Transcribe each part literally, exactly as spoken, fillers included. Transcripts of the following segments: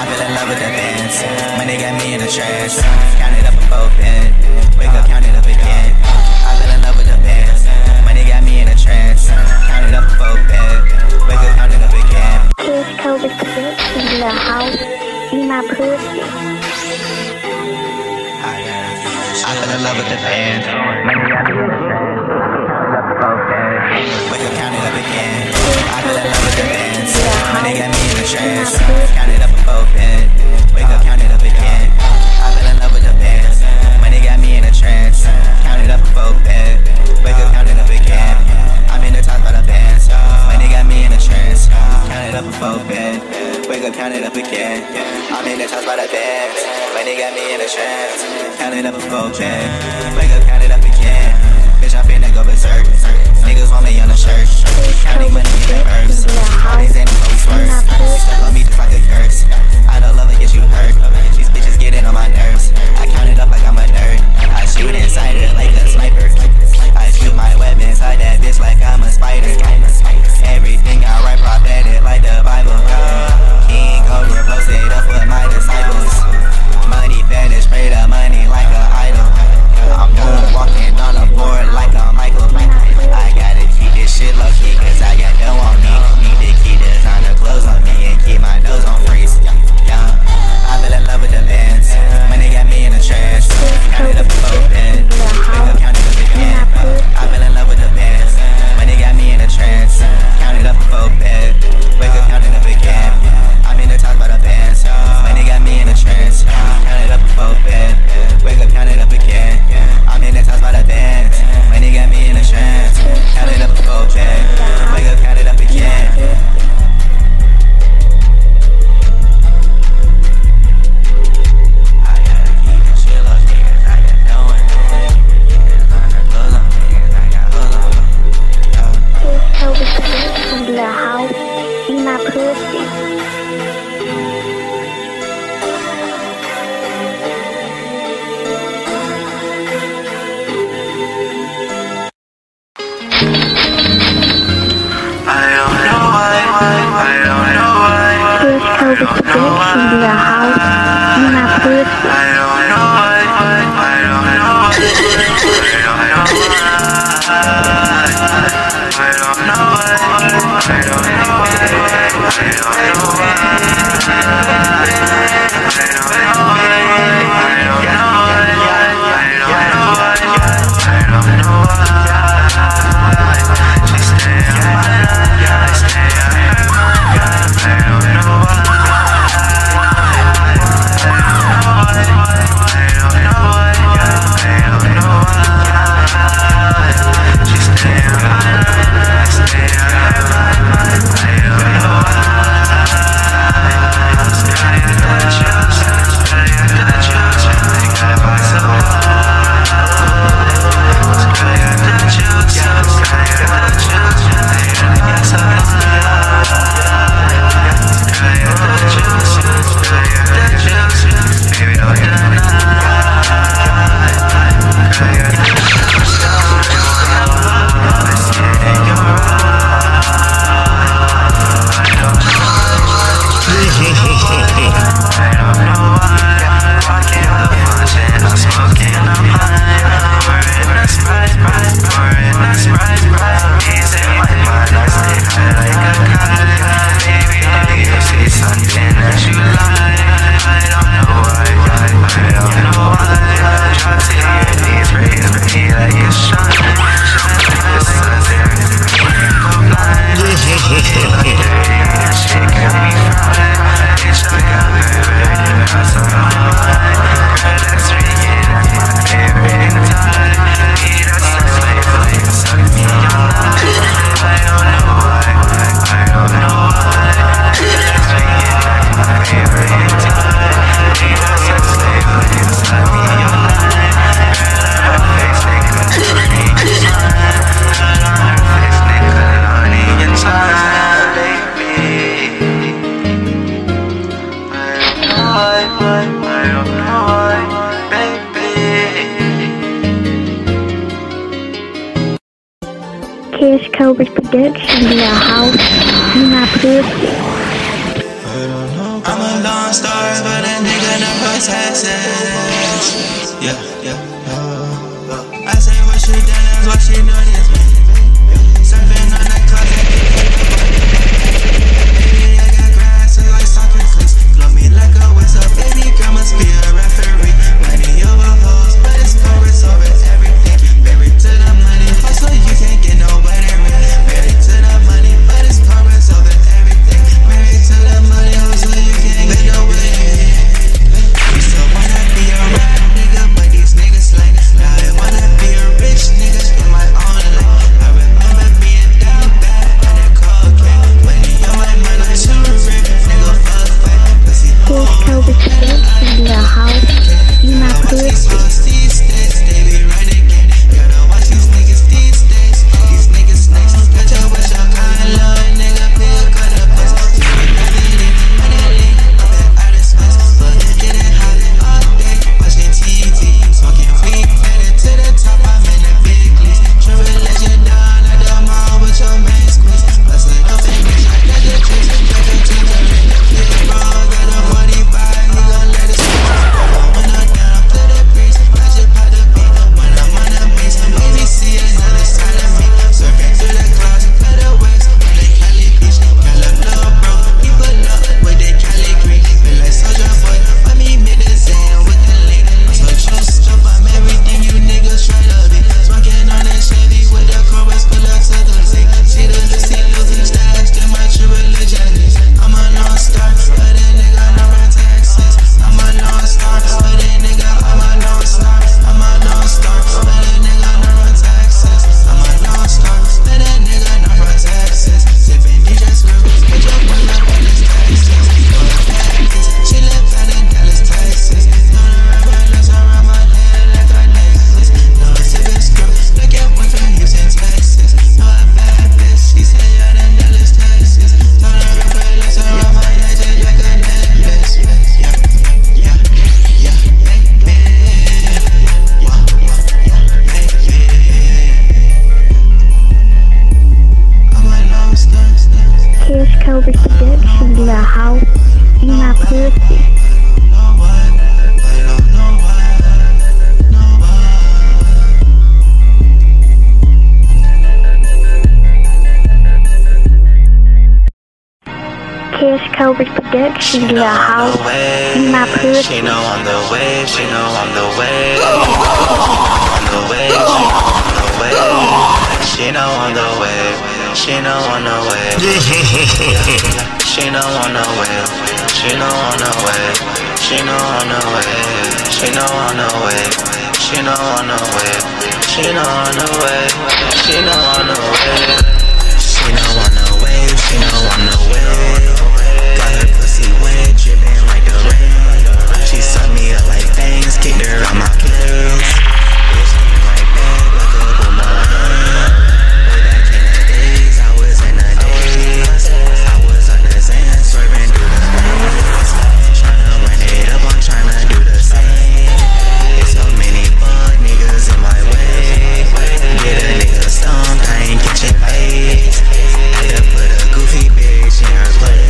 I fell in love with that dance. Money got me in a trance. Count it up and both ends. Wake up, count it up again. I fell in love with the dance. Money got me in a trance. Count it up and both ends. Wake up, count it up again. Please go with me in the house. Be my pussy. I fell in love with the dance. Money got me in a trance. Count it up and both ends. Wake up, count it up again. I fell in love with the dance. Money got me in a trance. Count it up. Wake up, count it up again. I fell in love with the bands. Money got me in a trance. Count it up for bed. Wake up, count it up again. I'm in the top of the bands. Money got me in a trance. Count it up for bed. Wake up, count it up again. I'm in the top of the bands. Money got me in a trance. Count it up for bed. Wake up, count it up again. Bitch, I'm finna go berserk. Niggas want me on the shirt. Counting money in the herbs. All these animals worse. Stuck on me just like a curse. I don't love it, get you hurt. These bitches getting on my nerves. I count it up like I'm a nerd. I shoot inside it like a sniper. I shoot my weapons inside that bitch like I'm a spider. Everything I write prophetic like the Bible. King Cobra posted up with my disciples. Money vanish, pray the money like an idol. I'm done walking on the board like a Michael. I gotta keep this shit low key, cause I got dough on me. Need to keep designer clothes on me and keep my nose on freeze. I fell in love with the bands. Money got me in a trance. Count it up open. Wake up, count it up again. I fell in love with the bands. Money got me in a trance. Count it up open. Wake up, count it up again. I'm in the top of the bands. Money got me in a trance. Count it up open. Wake up, count it up again. I'm in the top of the bands. Money got me in a trance. Count it up open. Wake up, count it up again. I'm a a long story, but a nigga never texts. Yeah, yeah, yeah. I say what she done is what she doing is me. Surfing on that closet, baby, I got grass and like soccer cleats. Blow me like a whistle, baby, grandma's be a referee. Money over hoes, but it's over, so it's everything. Buried to the money, hustle, you can't get nobody real. Buried to the money, but it's over, so it's everything. Buried to the money, hustle, you can't get nobody real. You still wanna be a rap nigga, but these niggas like now they wanna be a rich nigga in my own life. I remember being down bad on a cold cat. Money on my mind, I'm too rich, nigga, fuck that. Pussy, oh, in the house. You not good. She know I'm the way, she know I'm the way, she know I'm the way, on the way, she know I'm the way, she know I'm the way, she know I'm the way, she know I'm the way, she know I'm the way, she know I'm the way, she know I'm the way, she know I'm the way, she know I'm the way, she know I'm the way, she know I'm the way. Drippin' like the rain. She sucked me up like things, kicked her out my pills. Bitch came right back like a boomerang. Way back in the days, I was in the days. I was on the sand, swerving through the lanes. Tryna run it up, I'm tryna do the same. There's so many bug niggas in my way. Get a nigga stumped, I ain't catching paid. Had to put a goofy bitch in her place.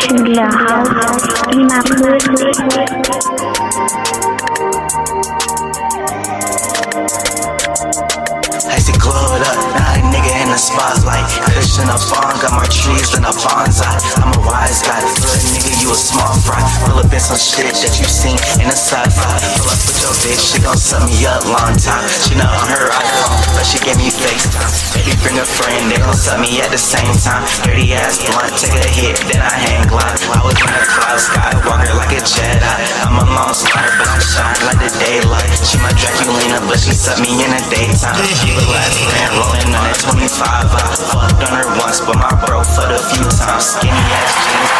Chừng là hào đi mà mưa the spotlight, cushion a fawn, got more trees than a bonsai. I'm a wise guy, good nigga, you a small fry. Pull up in some shit that you seen in a sci-fi. Pull up with your bitch, she gon' set me up long time. She not on her iPhone, but she gave me FaceTime. Baby, bring a friend, they gon' set me at the same time. Dirty ass blunt, take a hit, then I hang glide. I was in a cloud, skywalker like a Jedi. I'm a long slider, but I shine like the daylight. She my Draculina, but she set me in the daytime. She the last friend, rolling on that twenty-five. I fucked on her once, but my bro fucked a few times. Skinny ass jeans,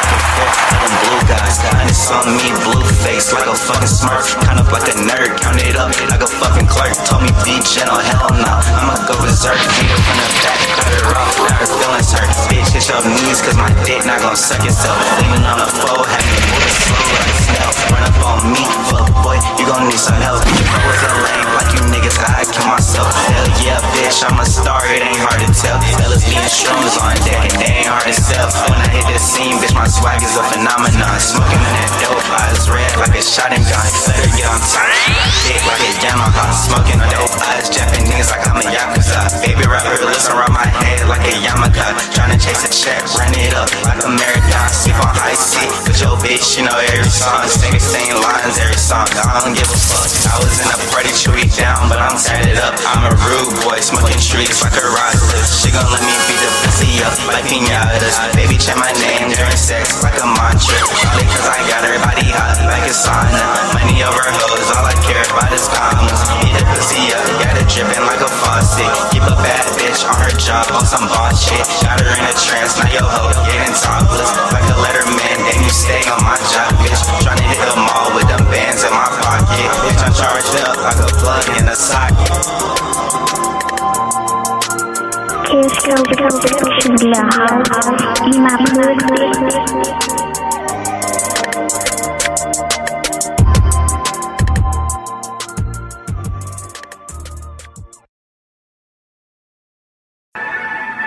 fucking blue guys. And it's on me, blue face, like a fucking smurf. Kind of like a nerd, count it up like a fucking clerk. Told me be gentle, hell no, nah. I'ma go berserk. Hit her from the back, cut her off, now her feelings hurt. Bitch, hit your knees, cause my dick not gon' suck itself. Leaning on the floor, had me moving slow like a snail. Run up on me, fuck boy, you gon' need some help. I was a lame like you niggas, I kill myself. Hell yeah, bitch, I'm a star, it ain't hard to tell. Fellas being shrooms on deck and they ain't hard to sell. When I hit the scene, bitch, my swag is a phenomenon. Smoking in that dope, eyes red like a shot and gun. Let her get on top, dick like a Yamaha. Smoking on dope, eyes japping niggas like I'm a Yakuza. Baby rapper, listen around my head like a Yamaka. Tryna chase a check, run it up like a marathon. Sleep on high seat, cause yo bitch, you know every song. Sing the same lines, every song, I don't give a fuck. I was in a party, chewy down, but I'm tatted up. I'm a rude boy, smoking streets like a roster. She gon' let me beat the pussy up like piñatas. Baby, check my name during sex like a mantra. Probably cause I got her body hot like a sauna. Money over hoes, all I care about is commas. Beat the pussy up, got it dripping like a faucet. Keep a bad bitch on her job on some boss shit. Got her in a trance, now yo hoe getting topless. Like a letterman, and you stay on my job, bitch. Tryna hit the mall with them bands in my pocket. Bitch, I'm charged up like a plug in a socket. Kiss, go, go, go, should be a house. Be my bird, baby.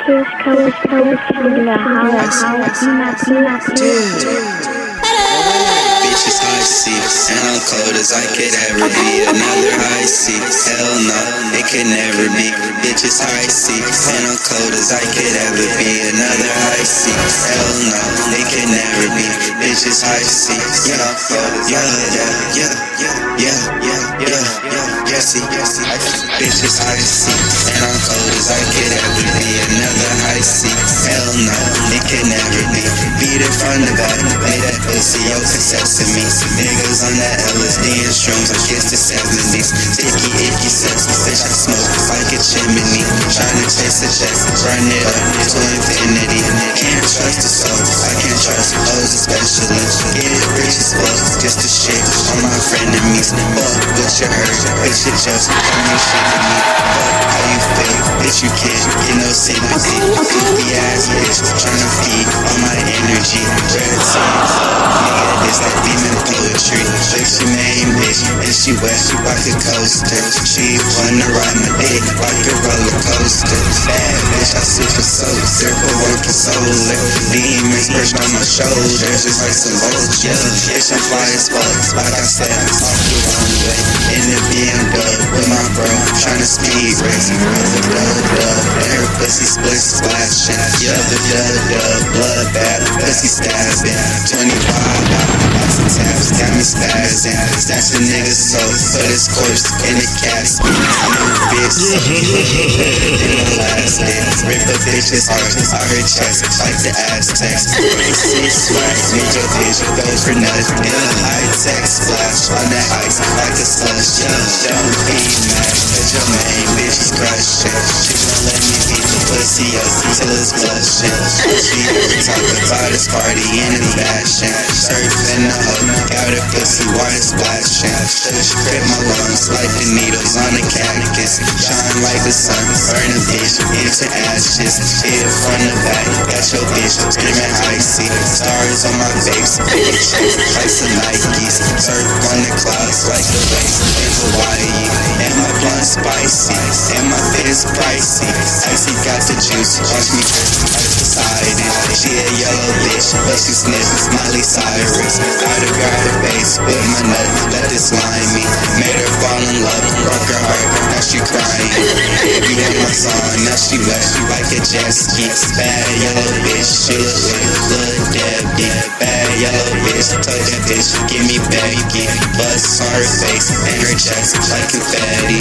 Kiss, go, go, should be a house. Be my bird, baby. Bitches high C, and I'm cold as I could ever be. Another high C, hell no, it could never be. Bitches high C, and I'm cold as I could ever be. Another high C, hell no, it could never be. Bitches high C, yeah, yeah, yeah, yeah, yeah, yeah, yeah, yeah, yes, yes, bitches high C, and I'm cold as I could ever be. Another high C, hell no, it could never be. Beat it from the back, lay that pussy out success. Me. Niggas on that L S D and shrooms, I guess the seventies. Sticky, icky, sexy, bitch, I smoke like a chimney. Tryna chase the chest, burn it up to infinity. Can't trust the soul, I can't trust those especially. Get it rich as fuck, just the shit on my frenemies. Fuck what you heard, bitch, it just don't mean shit to me. Fuck how you feel, bitch, you kid, get no sympathy. Goofy ass bitch, tryna feed on my energy. Red songs, nigga, it's that demon poetry. Like she main bitch, and she wet like a coaster. She wanna ride my dick like a roller coaster. Bad bitch, I super soldier, but work for solar. Demons perched on my shoulders, just like some vultures. Bitch, I'm fly as fuck, like I said, I'm off the wrong way. In the B M W with my bro, tryna speed race. Rubber dub dub, and her pussy split splash. Yubba dub dub, blood bath, pussy stabbing. twenty-five dollars. Lots of tabs, got me spazzing. Snatch a nigga's soul, put his corpse in a casket. No bitch, in the last day. Rip a bitch's heart out her chest, like the Aztecs. forty-six swag, need your vision, goes for nothing. In a high-tech splash, on the ice, like a slush. Don't be mad, cause your main bitch is crushed. She gon' let me beat the pussy up till it's blushing. She never talk about this party in a fashion. Surfing the hook, got her pussy water splashing. She grip my lungs like the needles on a catechist. Shine like the sun, burn a bitch into ashes. Hit it from the back, got your bitch screaming icy. Stars on my face, bitch, like some Nikes. Surf on the clouds like the waves in Hawaii. And my blunt's spicy, and my fit is pricey. Icy got the juice, watch me drift, undecided. She a yellow bitch, but she sniffs Miley Cyrus. I'd have grabbed her face with my nuts, let this line me. Made her fall in love, broke her heart, now she crying. Baby had my song, now she wet, she like a jet ski. Bad yellow bitch, she look like Lil Debbie. Bad yellow bitch, tell that bitch, give me baby, give me buzz on her face and her chest like confetti.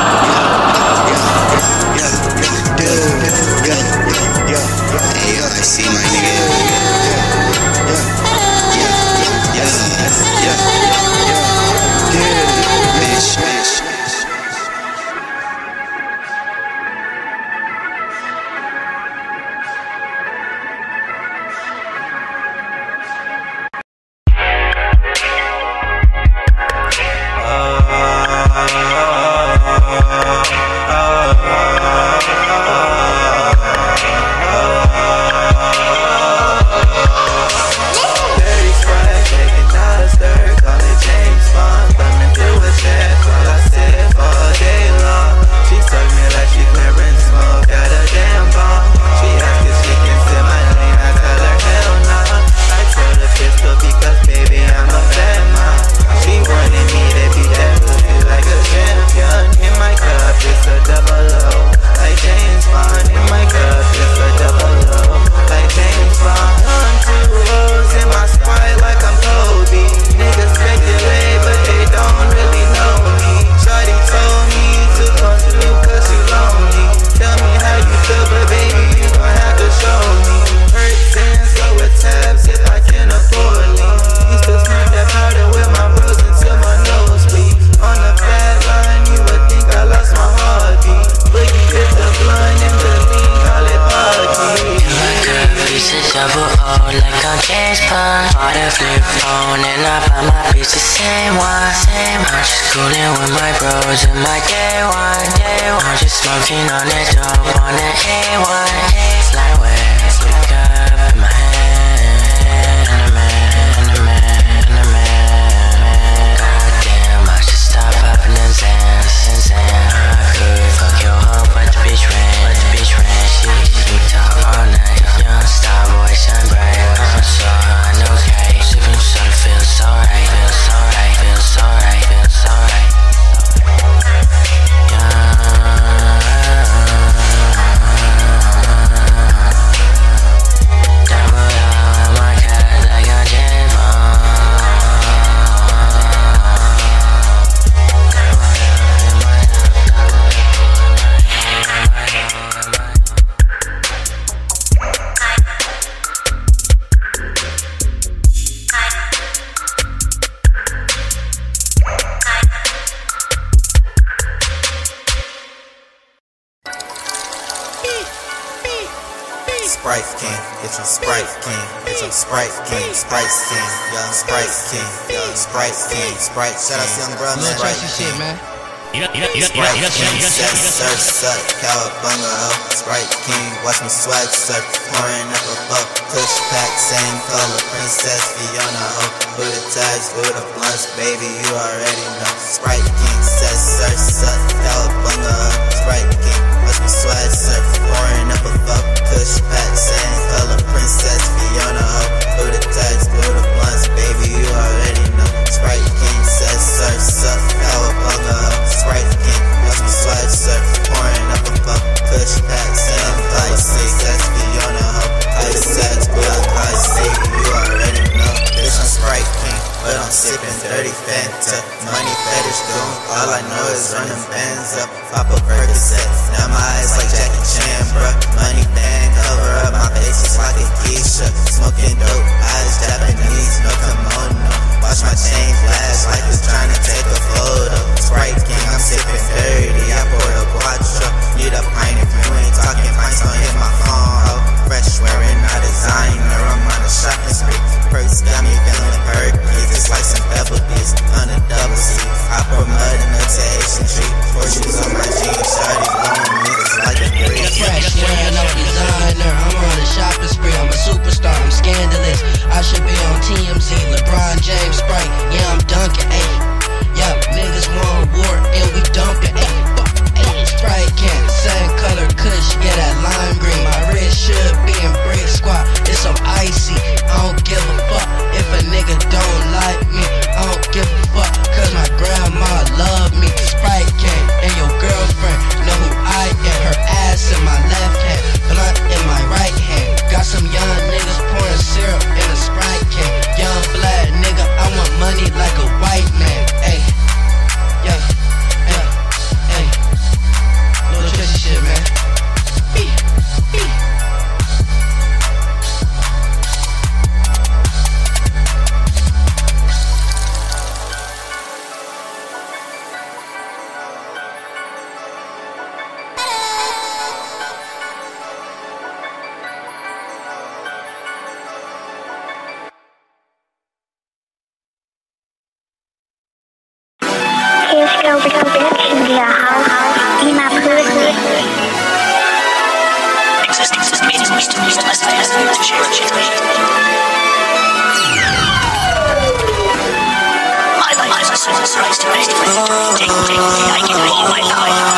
Hey yo, I see my nigga. Scandalous, I should be on T M Z, LeBron James, Sprite, yeah I'm dunking, ayy. physical death should be a house in a person. Existing system is must to change. My life is a surprise to me. Take, take, I can read my life.